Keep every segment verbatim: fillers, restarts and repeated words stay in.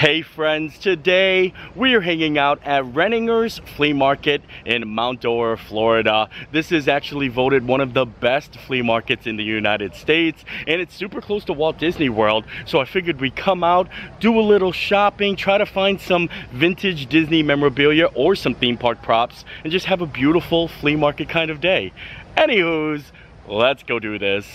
Hey friends, today we're hanging out at Renninger's Flea Market in Mount Dora, Florida. This is actually voted one of the best flea markets in the United States, and it's super close to Walt Disney World, so I figured we'd come out, do a little shopping, try to find some vintage Disney memorabilia or some theme park props, and just have a beautiful flea market kind of day. Anywho's, let's go do this.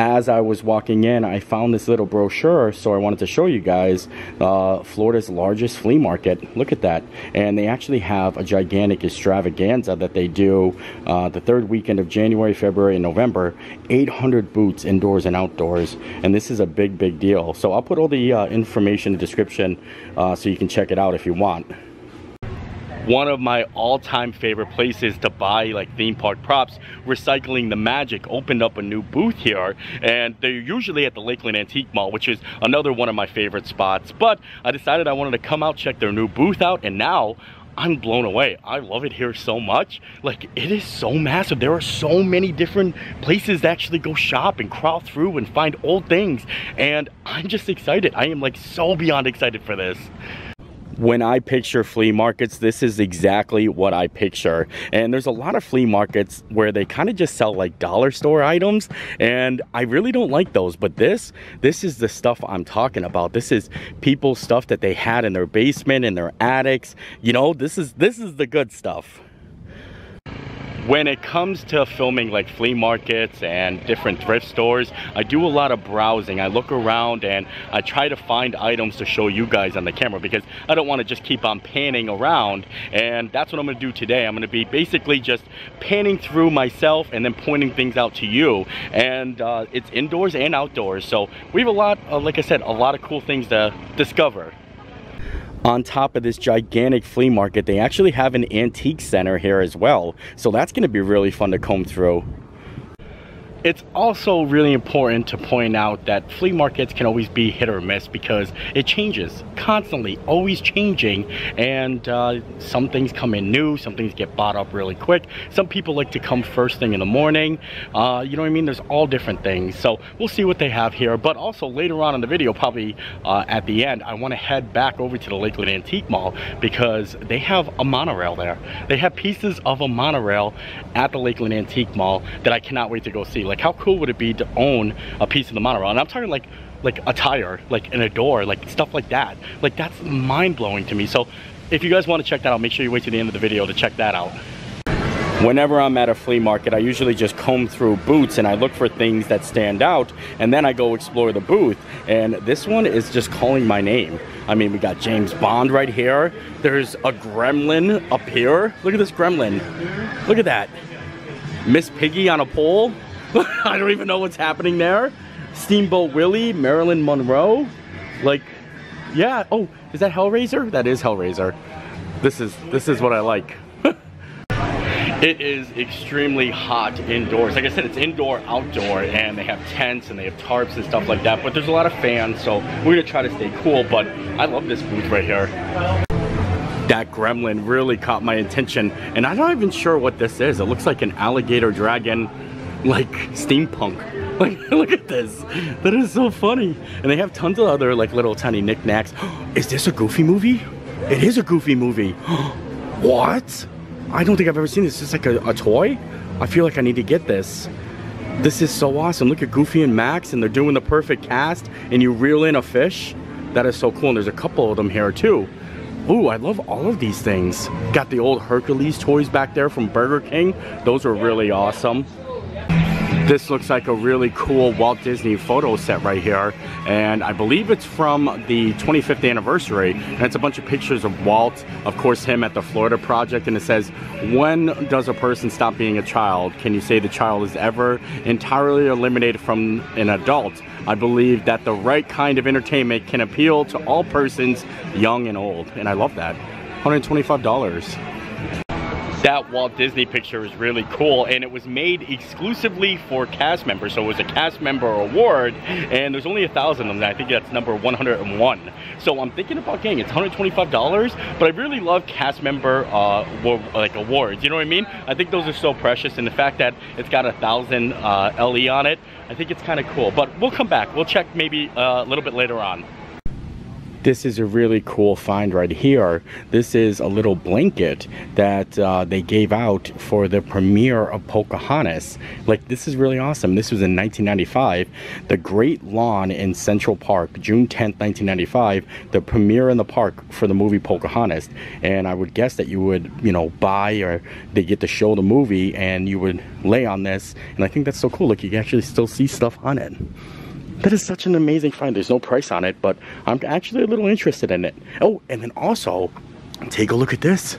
As I was walking in, I found this little brochure, so I wanted to show you guys uh, Florida's largest flea market. Look at that. And they actually have a gigantic extravaganza that they do uh, the third weekend of January, February, and November. eight hundred booths indoors and outdoors. And this is a big, big deal. So I'll put all the uh, information in the description uh, so you can check it out if you want. One of my all-time favorite places to buy like theme park props, Recycling the Magic, opened up a new booth here, and they're usually at the Lakeland Antique Mall, which is another one of my favorite spots. But I decided I wanted to come out, check their new booth out, and now I'm blown away. I love it here so much. Like, it is so massive. There are so many different places to actually go shop and crawl through and find old things, and I'm just excited. I am like so beyond excited for this. When I picture flea markets, this is exactly what I picture. And there's a lot of flea markets where they kind of just sell like dollar store items, and I really don't like those. But this, this is the stuff I'm talking about. This is people's stuff that they had in their basement, in their attics. You know, this is this is the good stuff. When it comes to filming like flea markets and different thrift stores, I do a lot of browsing. I look around and I try to find items to show you guys on the camera, because I don't want to just keep on panning around, and that's what I'm going to do today. I'm going to be basically just panning through myself and then pointing things out to you, and uh, it's indoors and outdoors, so we have a lot, uh, like I said, a lot of cool things to discover. On top of this gigantic flea market, they actually have an antique center here as well. So that's going to be really fun to comb through. It's also really important to point out that flea markets can always be hit or miss, because it changes constantly, always changing, and uh, some things come in new, some things get bought up really quick. Some people like to come first thing in the morning, uh, you know what I mean? There's all different things, so we'll see what they have here. But also later on in the video, probably uh, at the end, I want to head back over to the Lakeland Antique Mall, because they have a monorail there. They have pieces of a monorail at the Lakeland Antique Mall that I cannot wait to go see. Like, Like how cool would it be to own a piece of the monorail? And I'm talking like like a tire, like in a door, like stuff like that. Like, that's mind-blowing to me. So if you guys want to check that out, make sure you wait to the end of the video to check that out. Whenever I'm at a flea market, I usually just comb through booths and I look for things that stand out, and then I go explore the booth. And this one is just calling my name. I mean, we got James Bond right here. There's a gremlin up here. Look at this gremlin. Look at that. Miss Piggy on a pole. I don't even know what's happening there. Steamboat Willie, Marilyn Monroe. Like, yeah. Oh, is that Hellraiser? That is Hellraiser. This is, this is what I like. It is extremely hot indoors. Like I said, it's indoor, outdoor, and they have tents and they have tarps and stuff like that. But there's a lot of fans, so we're going to try to stay cool. But I love this booth right here. That gremlin really caught my attention. And I'm not even sure what this is. It looks like an alligator dragon. Like steampunk. Like, look at this. That is so funny. And they have tons of other like little tiny knickknacks. Is this a Goofy movie? It is a Goofy movie. What? I don't think I've ever seen this. Is this like a, a toy? I feel like I need to get this. This is so awesome. Look at Goofy and Max, and they're doing the perfect cast, and you reel in a fish. That is so cool. And there's a couple of them here too. Ooh, I love all of these things. Got the old Hercules toys back there from Burger King. Those are really awesome. This looks like a really cool Walt Disney photo set right here, and I believe it's from the twenty-fifth anniversary, and it's a bunch of pictures of Walt, of course him at the Florida Project, and it says, when does a person stop being a child? Can you say the child is ever entirely eliminated from an adult? I believe that the right kind of entertainment can appeal to all persons, young and old. And I love that. one hundred twenty-five dollars. That Walt Disney picture is really cool, and it was made exclusively for cast members, so it was a cast member award, and there's only a thousand of them. I think that's number one hundred and one. So I'm thinking about getting it. It's one hundred twenty-five dollars, but I really love cast member uh, like awards, you know what I mean? I think those are so precious, and the fact that it's got a thousand uh, L E on it, I think it's kind of cool. But we'll come back. We'll check maybe uh, a little bit later on. this is a really cool find right here. This is a little blanket that uh, they gave out for the premiere of Pocahontas. Like, this is really awesome. This was in nineteen ninety-five. The Great Lawn in Central Park, June tenth, nineteen ninety-five, the premiere in the park for the movie Pocahontas. And I would guess that you would, you know, buy, or they get to show the movie and you would lay on this. And I think that's so cool. Like, you can actually still see stuff on it. That is such an amazing find. There's no price on it, but I'm actually a little interested in it. Oh, and then also, take a look at this.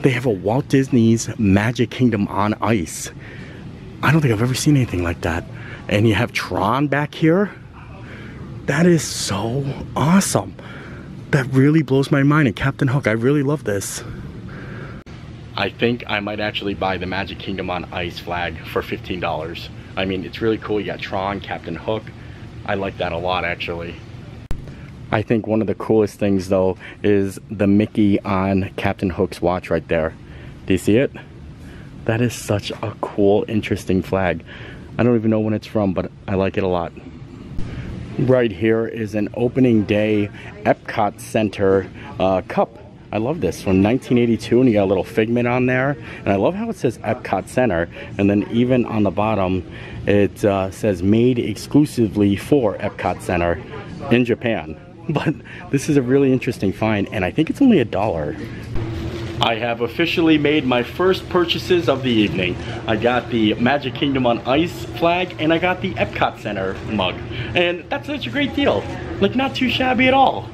They have a Walt Disney's Magic Kingdom on ice. I don't think I've ever seen anything like that. And you have Tron back here. That is so awesome. That really blows my mind. And Captain Hook, I really love this. I think I might actually buy the Magic Kingdom on Ice flag for fifteen dollars. I mean, it's really cool. You got Tron, Captain Hook. I like that a lot, actually. I think one of the coolest things, though, is the Mickey on Captain Hook's watch right there. Do you see it? That is such a cool, interesting flag. I don't even know when it's from, but I like it a lot. Right here is an opening day Epcot Center uh, cup. I love this, from nineteen eighty-two, and you got a little Figment on there. And I love how it says Epcot Center, and then even on the bottom, it uh, says made exclusively for Epcot Center in Japan. But this is a really interesting find, and I think it's only a dollar. I have officially made my first purchases of the evening. I got the Magic Kingdom on Ice flag, and I got the Epcot Center mug. And that's such a great deal. Like, not too shabby at all.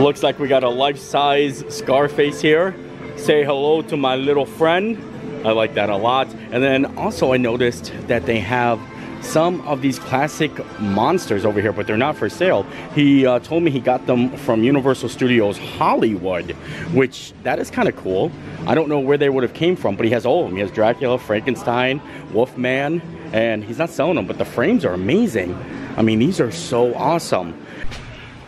Looks like we got a life-size Scarface here. Say hello to my little friend. I like that a lot. And then also I noticed that they have some of these classic monsters over here, but they're not for sale. He uh, told me he got them from Universal Studios Hollywood, which that is kind of cool. I don't know where they would have came from, but he has all of them. He has Dracula, Frankenstein, Wolfman, and he's not selling them, but the frames are amazing. I mean, these are so awesome.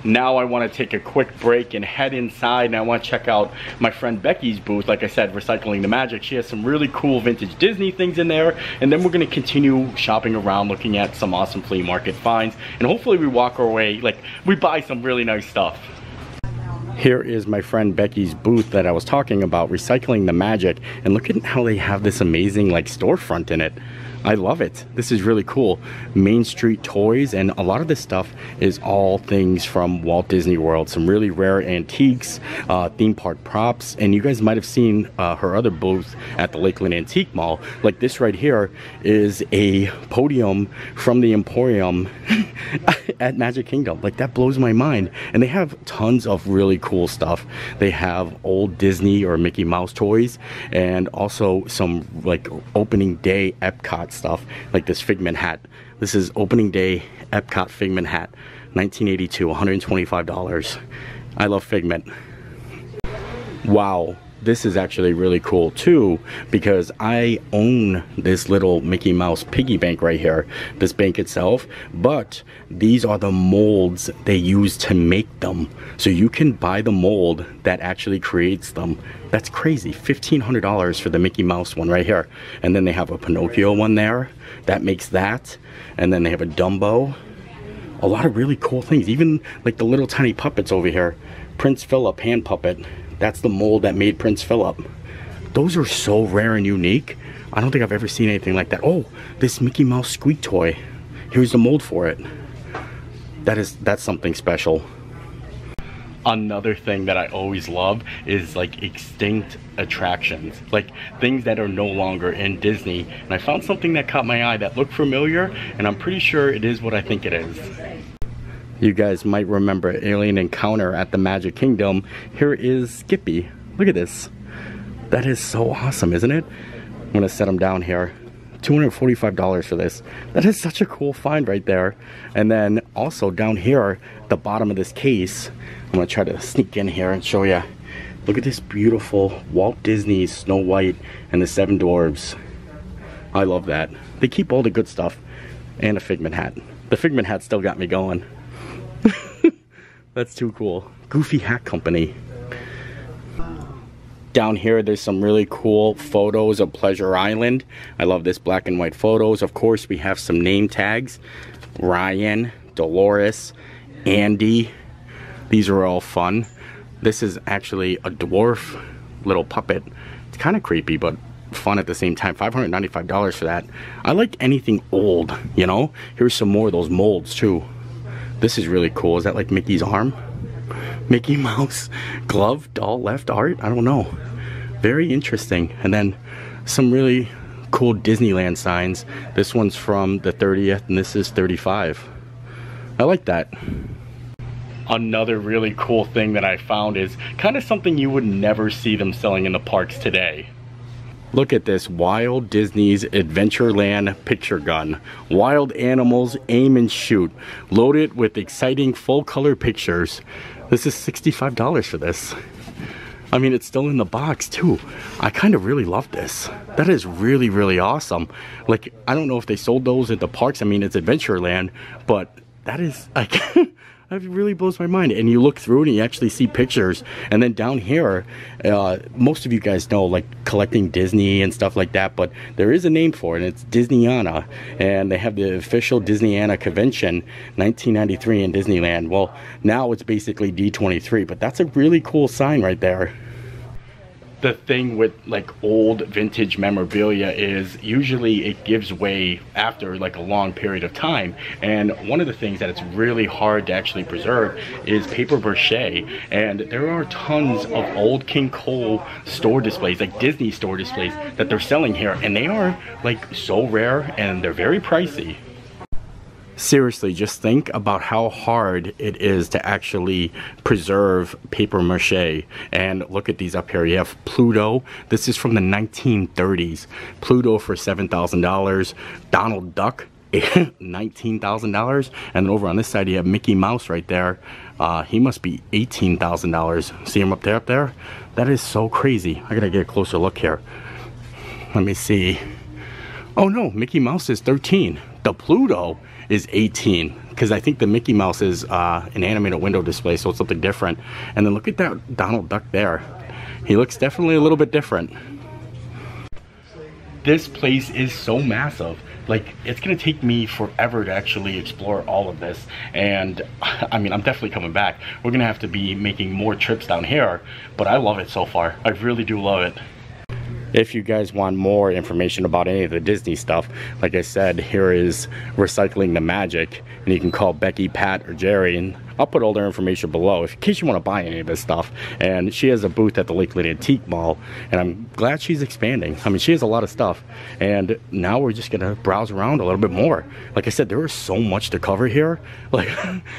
Now I want to take a quick break and head inside, and I want to check out my friend Becky's booth. Like I said, Recycling the Magic. She has some really cool vintage Disney things in there, and then we're going to continue shopping around, looking at some awesome flea market finds, and hopefully we walk our way, like, we buy some really nice stuff. Here is my friend Becky's booth that I was talking about, Recycling the Magic, and look at how they have this amazing, like, storefront in it. I love it. This is really cool. Main Street toys, and a lot of this stuff is all things from Walt Disney World. Some really rare antiques, uh, theme park props, and you guys might have seen uh, her other booth at the Lakeland Antique Mall. Like, this right here is a podium from the Emporium at Magic Kingdom. Like, that blows my mind. And they have tons of really cool stuff. They have old Disney or Mickey Mouse toys, and also some, like, opening day Epcot stuff, like this Figment hat. This is opening day Epcot Figment hat, nineteen eighty-two, one hundred twenty-five dollars. I love Figment. Wow, this is actually really cool too, because I own this little Mickey Mouse piggy bank right here, this bank itself, but these are the molds they use to make them. So you can buy the mold that actually creates them. That's crazy. fifteen hundred dollars for the Mickey Mouse one right here. And then they have a Pinocchio one there that makes that. And then they have a Dumbo. A lot of really cool things, even like the little tiny puppets over here. Prince Philip hand puppet. That's the mold that made Prince Philip. Those are so rare and unique. I don't think I've ever seen anything like that. Oh, this Mickey Mouse squeak toy. Here's the mold for it. That is, that's something special. Another thing that I always love is, like, extinct attractions. Like, things that are no longer in Disney. And I found something that caught my eye that looked familiar, and I'm pretty sure it is what I think it is. You guys might remember Alien Encounter at the Magic Kingdom. Here is Skippy. Look at this. That is so awesome, isn't it? I'm gonna set him down here. two hundred forty-five dollars for this. That is such a cool find right there. And then also down here, the bottom of this case, I'm gonna try to sneak in here and show you. Look at this beautiful Walt Disney Snow White and the Seven Dwarves. I love that. They keep all the good stuff. And a Figment hat. The Figment hat still got me going. That's too cool. Goofy Hat Company. Down here there's some really cool photos of Pleasure Island. I love this black and white photos. Of course we have some name tags. Ryan, Dolores, Andy. These are all fun. This is actually a dwarf little puppet. It's kind of creepy, but fun at the same time. Five hundred ninety-five dollars for that. I like anything old, you know. Here's some more of those molds too. This is really cool. Is that like Mickey's arm? Mickey Mouse glove doll left art? I don't know. Very interesting. And then some really cool Disneyland signs. This one's from the thirtieth and this is thirty-five. I like that. Another really cool thing that I found is kind of something you would never see them selling in the parks today. Look at this, Wild Disney's Adventureland picture gun. Wild animals aim and shoot. Load it with exciting full color pictures. This is sixty-five dollars for this. I mean, it's still in the box too. I kind of really love this. That is really, really awesome. Like, I don't know if they sold those at the parks. I mean, it's Adventureland, but that is like, that really blows my mind. And you look through and you actually see pictures. And then down here, uh, most of you guys know, like, collecting Disney and stuff like that, but there is a name for it, and it's Disneyana. And they have the official Disneyana convention, nineteen ninety-three in Disneyland. Well, now it's basically D twenty-three, but that's a really cool sign right there. The thing with like old vintage memorabilia is usually it gives way after like a long period of time, and one of the things that it's really hard to actually preserve is paper mache. And there are tons of old King Cole store displays, like Disney store displays, that they're selling here, and they are like so rare and they're very pricey. Seriously, just think about how hard it is to actually preserve paper mache. And look at these up here. You have Pluto. This is from the nineteen thirties. Pluto for seven thousand dollars. Donald Duck, nineteen thousand dollars. And then over on this side, you have Mickey Mouse right there. Uh, he must be eighteen thousand dollars. See him up there, up there? That is so crazy. I gotta get a closer look here. Let me see. Oh no, Mickey Mouse is thirteen. The Pluto is eighteen, because I think the Mickey Mouse is uh, an animated window display, so it's something different. And then look at that Donald Duck there. He looks definitely a little bit different. This place is so massive. Like, it's gonna take me forever to actually explore all of this. And I mean, I'm definitely coming back. We're gonna have to be making more trips down here, but I love it so far. I really do love it. If you guys want more information about any of the Disney stuff, like I said, here is Recycling the Magic, and you can call Becky, Pat, or Jerry, and I'll put all their information below in case you want to buy any of this stuff. And she has a booth at the Lakeland Antique Mall, and I'm glad she's expanding. I mean, she has a lot of stuff, and now we're just gonna browse around a little bit more. Like I said, there is so much to cover here, like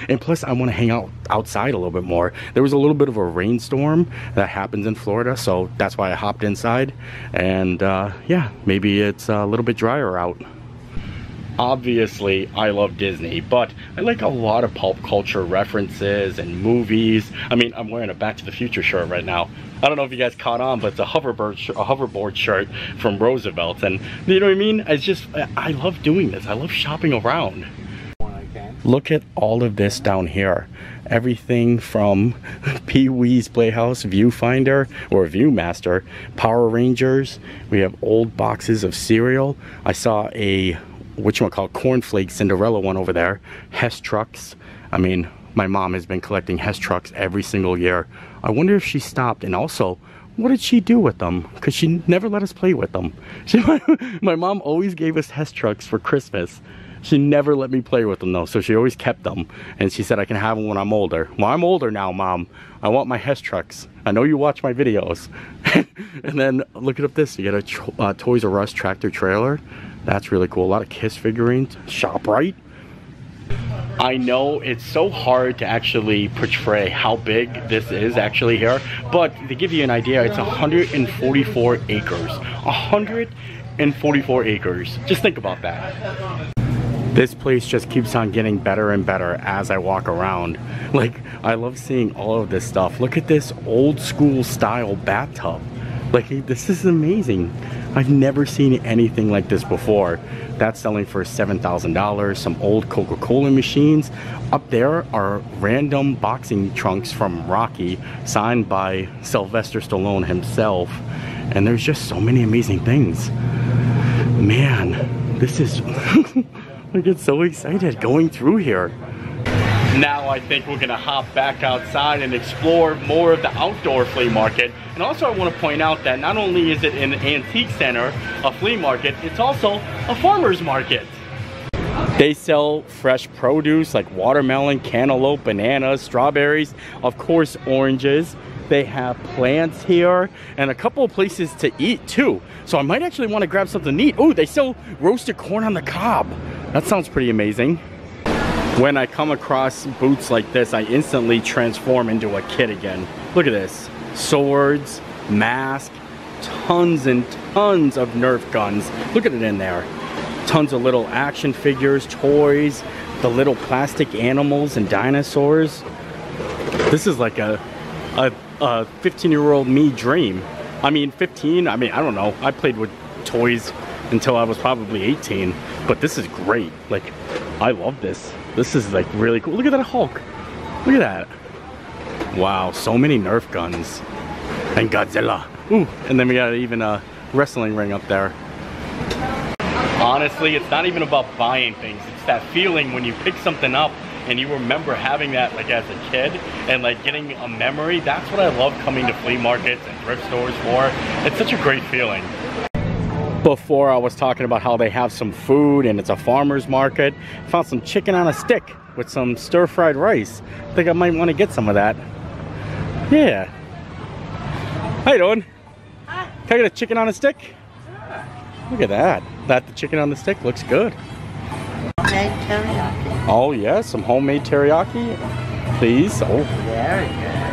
and plus I want to hang out outside a little bit more. There was a little bit of a rainstorm that happens in Florida, so that's why I hopped inside. And uh, yeah, maybe it's a little bit drier out. Obviously, I love Disney, but I like a lot of pulp culture references and movies. I mean, I'm wearing a Back to the Future shirt right now. I don't know if you guys caught on, but it's a hoverboard, sh a hoverboard shirt from Roosevelt's, and you know what I mean? It's just, I love doing this. I love shopping around. Look at all of this down here. Everything from Pee-wee's Playhouse, Viewfinder or Viewmaster, Power Rangers. We have old boxes of cereal. I saw a whatchamacallit, cornflake Cinderella one over there. Hess trucks. I mean, my mom has been collecting Hess trucks every single year. I wonder if she stopped, and also, what did she do with them? Because she never let us play with them. She, my, my mom always gave us Hess trucks for Christmas. She never let me play with them though, so she always kept them. And she said I can have them when I'm older. Well, I'm older now, Mom. I want my Hess trucks. I know you watch my videos. And then look at this. You got a uh, Toys R Us tractor trailer. That's really cool. A lot of KISS figurines. ShopRite. I know it's so hard to actually portray how big this is actually here, but to give you an idea, it's one hundred forty-four acres. one hundred forty-four acres. Just think about that. This place just keeps on getting better and better as I walk around. Like, I love seeing all of this stuff. Look at this old school style bathtub. Like, this is amazing. I've never seen anything like this before. That's selling for seven thousand dollars. Some old Coca-Cola machines. Up there are random boxing trunks from Rocky, signed by Sylvester Stallone himself. And there's just so many amazing things. Man, this is... I get so excited going through here. Now, now I think we're gonna hop back outside and explore more of the outdoor flea market. And also I want to point out that not only is it an antique center, a flea market, it's also a farmer's market. They sell fresh produce like watermelon, cantaloupe, bananas, strawberries, of course oranges. They have plants here and a couple of places to eat too. So I might actually want to grab something to eat. Oh, they sell roasted corn on the cob. That sounds pretty amazing. When I come across boots like this, I instantly transform into a kid again. Look at this. Swords, masks, tons and tons of Nerf guns. Look at it in there. Tons of little action figures, toys, the little plastic animals and dinosaurs. This is like a a, a fifteen year old me dream. I mean, fifteen, I mean, I don't know. I played with toys until I was probably eighteen, but this is great. Like, I love this. This is like really cool. Look at that Hulk. Look at that. Wow, so many Nerf guns. And Godzilla. Ooh, and then we got even a wrestling ring up there. Honestly, it's not even about buying things. It's that feeling when you pick something up and you remember having that like as a kid and like getting a memory. That's what I love coming to flea markets and thrift stores for. It's such a great feeling. Before I was talking about how they have some food and it's a farmer's market. I found some chicken on a stick with some stir-fried rice. I think I might want to get some of that. Yeah. How you doing? Hi. Can I get a chicken on a stick? Sure. Look at that. That the chicken on the stick looks good. Homemade teriyaki. Oh yeah, some homemade teriyaki. Please. Oh. Very good.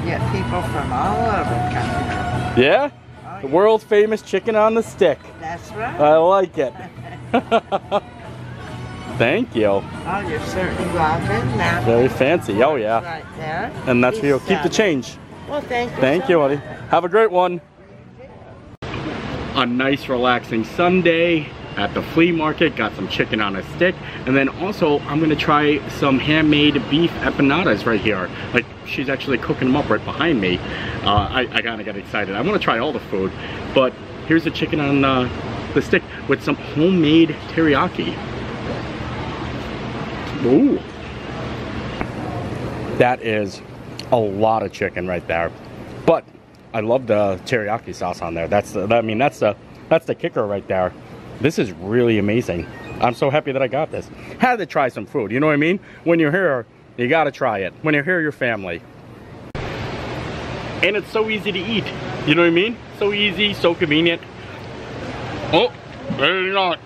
We get people from all over the country. Yeah? The world's famous chicken on the stick. That's right. I like it. Thank you. Oh, you're certainly welcome now. Very fancy. Oh, yeah. Right there. And that's for you. Keep the change. Well, thank you. Thank you, buddy. Have a great one. A nice, relaxing Sunday at the flea market. Got some chicken on a stick. And then also, I'm going to try some handmade beef empanadas right here. Like, she's actually cooking them up right behind me. Uh, I, I kind of got excited. I want to try all the food, but here's the chicken on uh, the stick with some homemade teriyaki. Ooh. That is a lot of chicken right there. But I love the teriyaki sauce on there. That's the, I mean, that's the, that's the kicker right there. This is really amazing. I'm so happy that I got this. Had to try some food, you know what I mean? When you're here, you gotta try it. When you're here, your family. And it's so easy to eat. You know what I mean? So easy, so convenient. Oh, better not.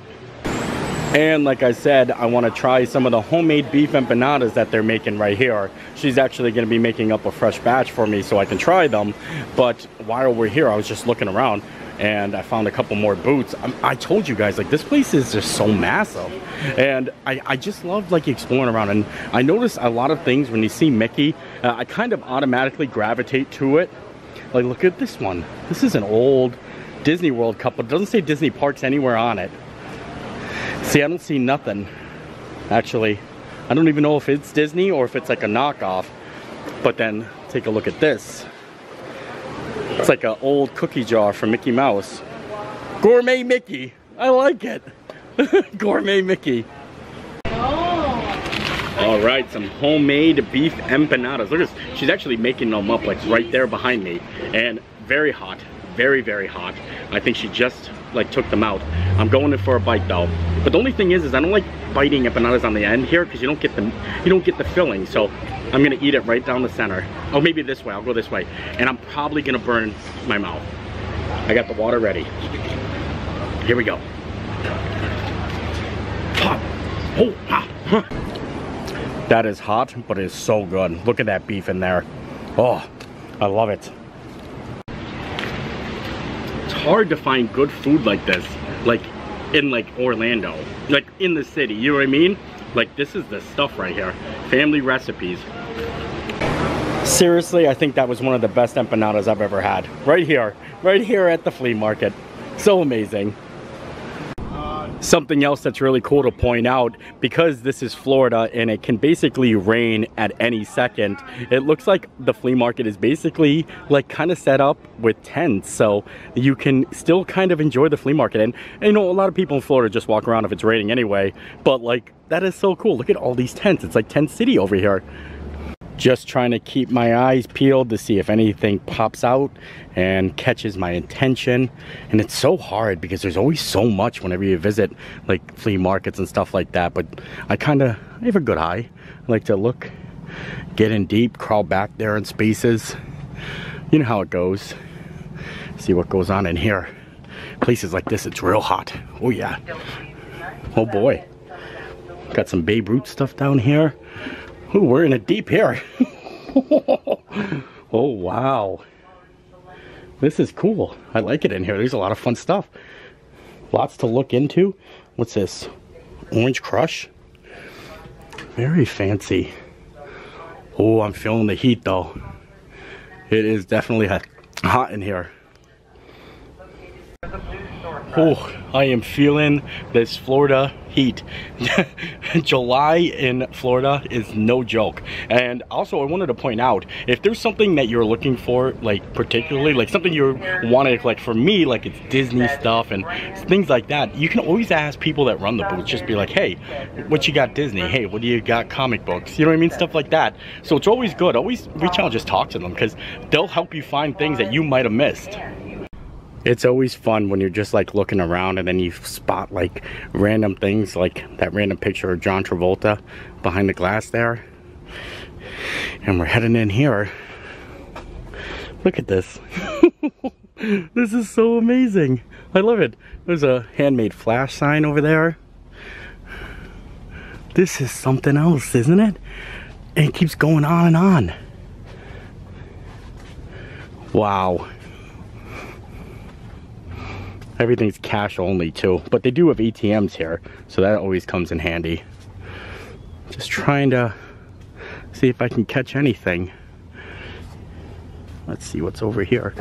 And like I said, I wanna try some of the homemade beef empanadas that they're making right here. She's actually gonna be making up a fresh batch for me so I can try them. But while we're here, I was just looking around and I found a couple more boots. I, I told you guys, like, this place is just so massive. And I, I just love, like, exploring around. And I noticed a lot of things when you see Mickey, uh, I kind of automatically gravitate to it. Like, look at this one. This is an old Disney World cup, but it doesn't say Disney Parks anywhere on it. See, I don't see nothing, actually. I don't even know if it's Disney or if it's, like, a knockoff. But then, take a look at this. It's like an old cookie jar from Mickey Mouse. Gourmet Mickey. I like it. Gourmet Mickey. Oh. All right, some homemade beef empanadas. Look at this. She's actually making them up like right there behind me. And very hot. Very, very hot. I think she just like took them out. I'm going in for a bite though. But the only thing is, is I don't like biting empanadas on the end here because you don't get them, you don't get the filling. So I'm gonna eat it right down the center. Oh, maybe this way, I'll go this way. And I'm probably gonna burn my mouth. I got the water ready. Here we go. Pop. Oh, pop. Huh. That is hot, but it is so good. Look at that beef in there. Oh, I love it. It's hard to find good food like this. Like in like Orlando, like in the city, you know what I mean? Like this is the stuff right here. Family recipes. Seriously, I think that was one of the best empanadas I've ever had. Right here. Right here at the flea market. So amazing. Uh, Something else that's really cool to point out, because this is Florida and it can basically rain at any second, it looks like the flea market is basically like kind of set up with tents, so you can still kind of enjoy the flea market. And, and you know, a lot of people in Florida just walk around if it's raining anyway, but like that is so cool. Look at all these tents. It's like Tent City over here. Just trying to keep my eyes peeled to see if anything pops out and catches my attention. And it's so hard because there's always so much whenever you visit like flea markets and stuff like that, but I kind of I have a good eye. I like to look, get in deep, crawl back there in spaces. You know how it goes. See what goes on in here. Places like this, it's real hot. Oh yeah. Oh boy. Got some Babe Ruth stuff down here. Ooh, we're in a deep here. Oh, wow. This is cool. I like it in here. There's a lot of fun stuff. Lots to look into. What's this? Orange Crush? Very fancy. Oh, I'm feeling the heat, though. It is definitely hot in here. Oh, I am feeling this Florida heat. July in Florida is no joke. And also I wanted to point out, if there's something that you're looking for, like particularly like something you want to like, for me, like it's Disney stuff and things like that, you can always ask people that run the booth. Just be like, hey, what you got Disney? Hey, what do you got comic books? You know what I mean? Stuff like that. So it's always good. Always reach out, just talk to them, because they'll help you find things that you might have missed. It's always fun when you're just like looking around and then you spot like random things, like that random picture of John Travolta behind the glass there. And we're heading in here. Look at this. This is so amazing. I love it. There's a handmade flash sign over there. This is something else, isn't it? And it keeps going on and on. Wow. Everything's cash only too, but they do have A T Ms here, so that always comes in handy. Just trying to see if I can catch anything. Let's see what's over here.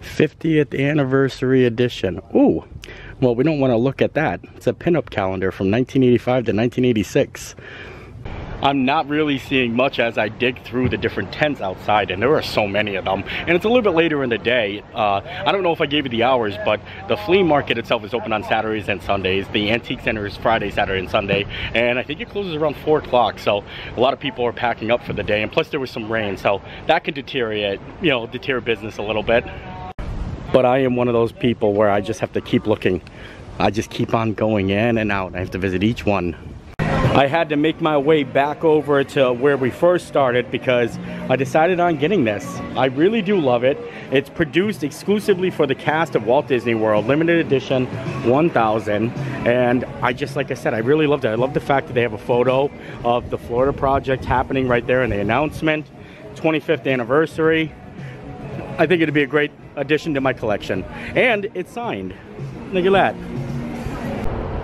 fiftieth anniversary edition. Ooh, well, we don't want to look at that. It's a pinup calendar from nineteen eighty-five to nineteen eighty-six. I'm not really seeing much as I dig through the different tents outside, and there are so many of them. And it's a little bit later in the day. Uh, I don't know if I gave you the hours, but the flea market itself is open on Saturdays and Sundays. The antique center is Friday, Saturday, and Sunday. And I think it closes around four o'clock, so a lot of people are packing up for the day. And plus there was some rain, so that could deteriorate, you know, deteriorate business a little bit. But I am one of those people where I just have to keep looking. I just keep on going in and out. I have to visit each one. I had to make my way back over to where we first started because I decided on getting this. I really do love it. It's produced exclusively for the cast of Walt Disney World, limited edition one thousand. And I just, like I said, I really loved it. I love the fact that they have a photo of the Florida Project happening right there in the announcement. twenty-fifth anniversary. I think it'd be a great addition to my collection. And it's signed. Look at that.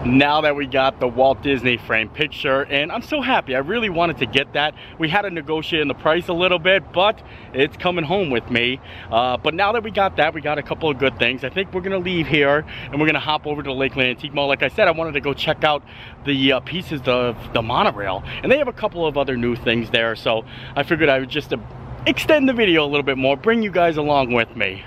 Now that we got the Walt Disney frame picture, and I'm so happy. I really wanted to get that. We had to negotiate in the price a little bit, but it's coming home with me. Uh, but now that we got that, we got a couple of good things. I think we're gonna leave here and we're gonna hop over to Lakeland Antique Mall. Like I said, I wanted to go check out the uh, pieces of the monorail, and they have a couple of other new things there, so I figured I would just uh, extend the video a little bit more, bring you guys along with me.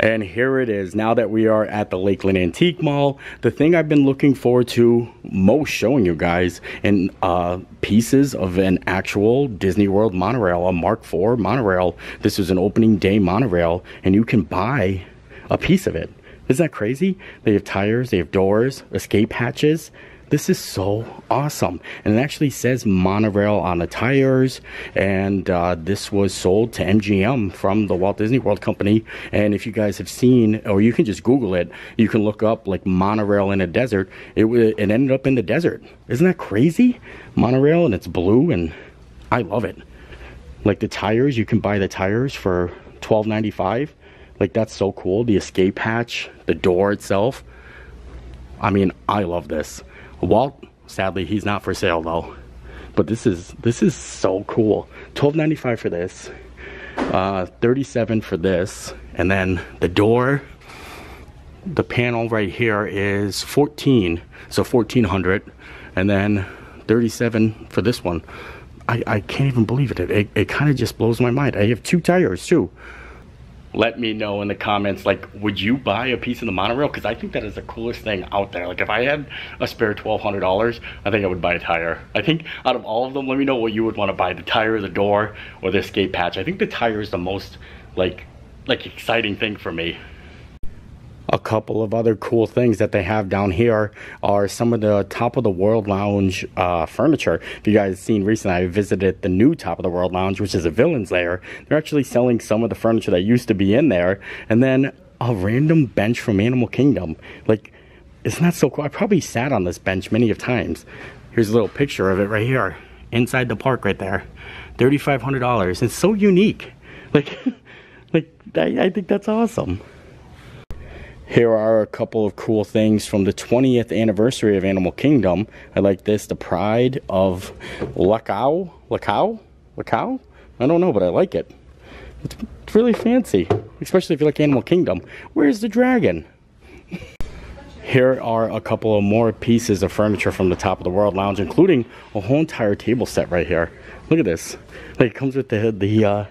And here it is, now that we are at the Lakeland Antique Mall. The thing I've been looking forward to most showing you guys in uh, pieces of an actual Disney World monorail, a Mark four monorail. This is an opening day monorail, and you can buy a piece of it. Isn't that crazy? They have tires, they have doors, escape hatches. This is so awesome. And it actually says monorail on the tires. And uh, this was sold to M G M from the Walt Disney World Company. And if you guys have seen, or you can just Google it, you can look up like monorail in a desert. It, it ended up in the desert. Isn't that crazy? Monorail, and it's blue, and I love it. Like the tires, you can buy the tires for twelve ninety-five. Like that's so cool. The escape hatch, the door itself. I mean, I love this. Walt, sadly, he's not for sale though. But this is this is so cool. twelve ninety-five for this, uh, thirty-seven for this, and then the door. the panel right here is fourteen, so fourteen hundred, and then thirty-seven for this one. I, I can't even believe it. It, it, it kind of just blows my mind. I have two tires too. Let me know in the comments, like, would you buy a piece of the monorail? Because I think that is the coolest thing out there. Like, if I had a spare twelve hundred dollars, I think I would buy a tire. I think out of all of them, let me know what you would want to buy. The tire, the door, or the escape hatch. I think the tire is the most, like, like exciting thing for me. A couple of other cool things that they have down here are some of the Top of the World Lounge uh, furniture. If you guys have seen recently, I visited the new Top of the World Lounge, which is a villain's lair. They're actually selling some of the furniture that used to be in there. And then a random bench from Animal Kingdom. Like, it's not so cool. I probably sat on this bench many of times. Here's a little picture of it right here. Inside the park right there. thirty-five hundred dollars. It's so unique. Like, like I, I think that's awesome. Here are a couple of cool things from the twentieth anniversary of Animal Kingdom. I like this, the Pride of Lakau, Lakau, Lakau? I don't know, but I like it. It's, it's really fancy, especially if you like Animal Kingdom. Where's the dragon? Here are a couple of more pieces of furniture from the Top of the World Lounge, including a whole entire table set right here. Look at this. Like, it comes with the, the, uh,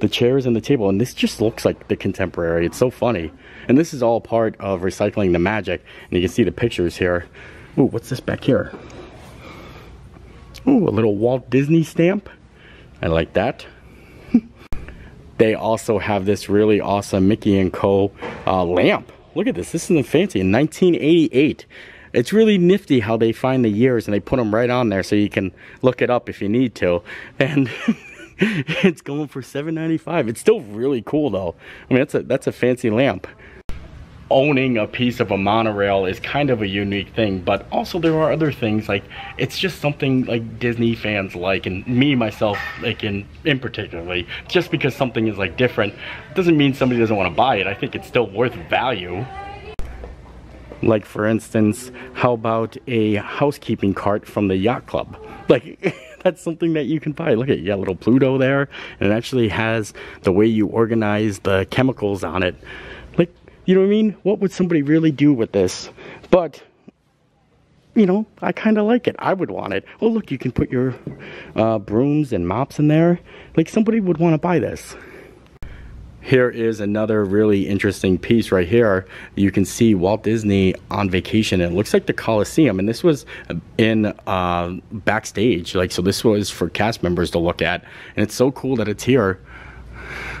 the chairs and the table, and this just looks like the Contemporary. It's so funny. And this is all part of Recycling the Magic, and you can see the pictures here. Ooh, what's this back here? Ooh, a little Walt Disney stamp. I like that. They also have this really awesome Mickey and Co. Uh, lamp. Look at this. This isn't fancy. In nineteen eighty-eight. It's really nifty how they find the years, and they put them right on there so you can look it up if you need to. And it's going for seven ninety-five. It's still really cool though. I mean, that's a that's a fancy lamp. Owning a piece of a monorail is kind of a unique thing, but also there are other things, like, it's just something like Disney fans like, and me myself, like, in in particularly, just because something is like different doesn't mean somebody doesn't want to buy it. I think it's still worth value. Like, for instance, how about a housekeeping cart from the yacht club? Like, that's something that you can buy. Look at it, you got little Pluto there, and it actually has the way you organize the chemicals on it. Like, you know what I mean? What would somebody really do with this? But, you know, I kind of like it. I would want it. Oh, look, you can put your uh, brooms and mops in there. Like, somebody would want to buy this. Here is another really interesting piece right here. You can see Walt Disney on vacation. It looks like the Coliseum, and this was in uh, backstage. Like, so this was for cast members to look at, and it's so cool that it's here.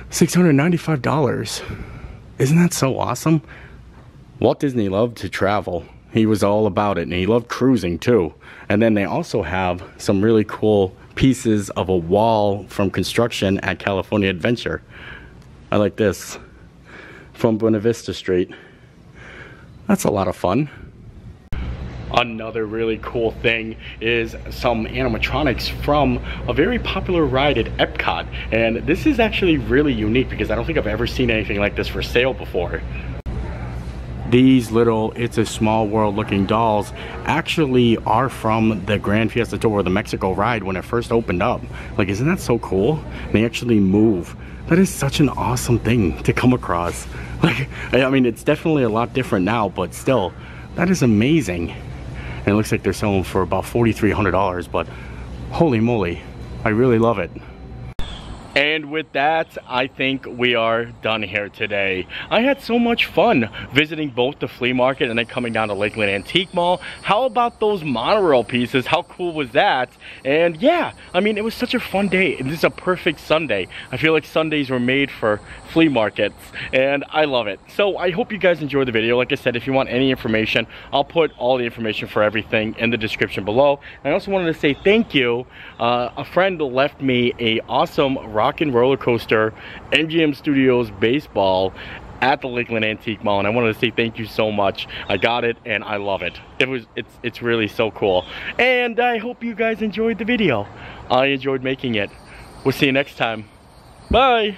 six hundred ninety-five dollars. Isn't that so awesome? Walt Disney loved to travel. He was all about it, and he loved cruising too. And then they also have some really cool pieces of a wall from construction at California Adventure. I like this, from Buena Vista Street. That's a lot of fun. Another really cool thing is some animatronics from a very popular ride at Epcot. And this is actually really unique because I don't think I've ever seen anything like this for sale before. These little It's a Small World looking dolls actually are from the Grand Fiesta Tour or the Mexico ride when it first opened up. Like, isn't that so cool? And they actually move. That is such an awesome thing to come across. Like, I mean, it's definitely a lot different now, but still, that is amazing. And it looks like they're selling for about forty-three hundred dollars, but holy moly, I really love it. And with that, I think we are done here today. I had so much fun visiting both the flea market and then coming down to Lakeland Antique Mall. How about those monorail pieces? How cool was that? And yeah, I mean, it was such a fun day. This is a perfect Sunday. I feel like Sundays were made for flea markets, and I love it. So I hope you guys enjoyed the video. Like I said, if you want any information, I'll put all the information for everything in the description below. And I also wanted to say thank you. Uh, a friend left me a awesome Rock and Roller Coaster M G M Studios baseball at the Lakeland Antique Mall, and I wanted to say thank you so much. I got it, and I love it. It was it's it's really so cool, and I hope you guys enjoyed the video. I enjoyed making it. We'll see you next time. Bye.